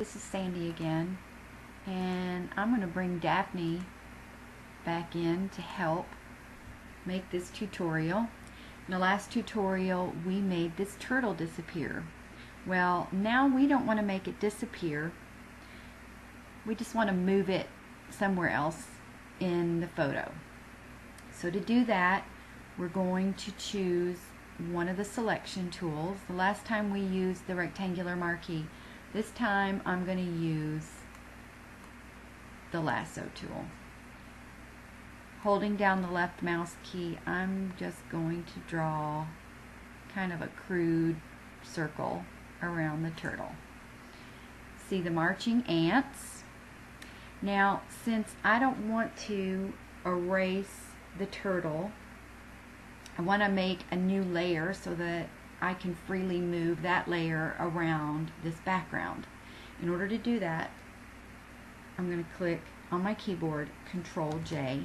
This is Sandy again, and I'm going to bring Daphne back in to help make this tutorial. In the last tutorial we made this turtle disappear. Well, now we don't want to make it disappear, we just want to move it somewhere else in the photo. So to do that, we're going to choose one of the selection tools. The last time we used the rectangular marquee. This time I'm going to use the lasso tool. Holding down the left mouse key, I'm just going to draw kind of a crude circle around the turtle. See the marching ants? Now, since I don't want to erase the turtle, I want to make a new layer so that I can freely move that layer around this background. In order to do that, I'm going to click on my keyboard Control J,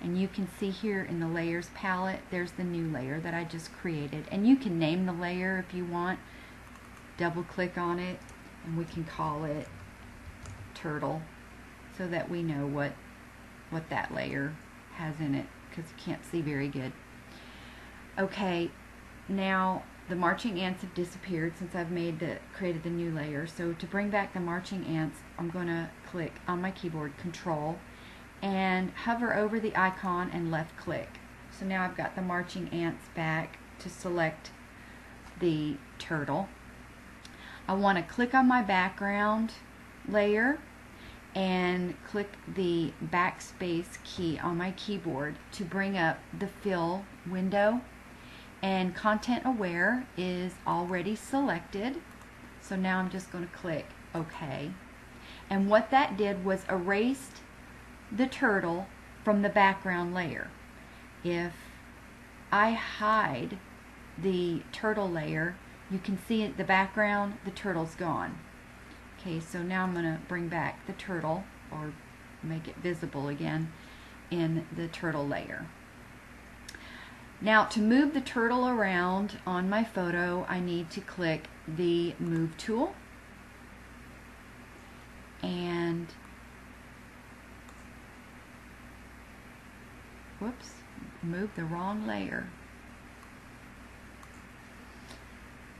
and you can see here in the layers palette there's the new layer that I just created, and you can name the layer if you want. Double click on it and we can call it turtle so that we know what that layer has in it, because you can't see very good. Okay, now the marching ants have disappeared since I've created the new layer. So to bring back the marching ants, I'm going to click on my keyboard Control and hover over the icon and left click. So now I've got the marching ants back. To select the turtle, I want to click on my background layer and click the backspace key on my keyboard to bring up the fill window. And Content Aware is already selected, so now I'm just going to click OK. And what that did was erased the turtle from the background layer. If I hide the turtle layer, you can see at the background the turtle's gone. Okay, so now I'm going to bring back the turtle, or make it visible again in the turtle layer. Now, to move the turtle around on my photo, I need to click the Move tool and, whoops, move the wrong layer.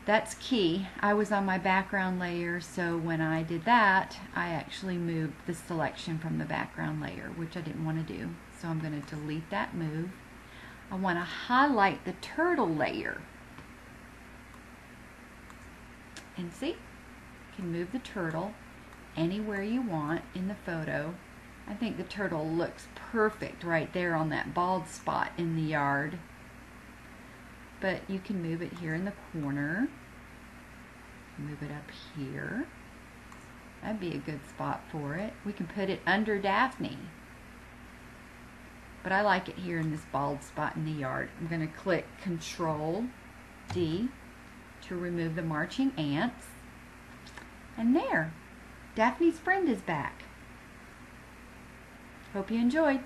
That's key. I was on my background layer, so when I did that, I actually moved the selection from the background layer, which I didn't want to do. So I'm going to delete that move. I want to highlight the turtle layer, and see, you can move the turtle anywhere you want in the photo. I think the turtle looks perfect right there on that bald spot in the yard, but you can move it here in the corner, move it up here. That'd be a good spot for it. We can put it under Daphne, but I like it here in this bald spot in the yard. I'm going to click Control D to remove the marching ants. And there, Daphne's friend is back. Hope you enjoyed.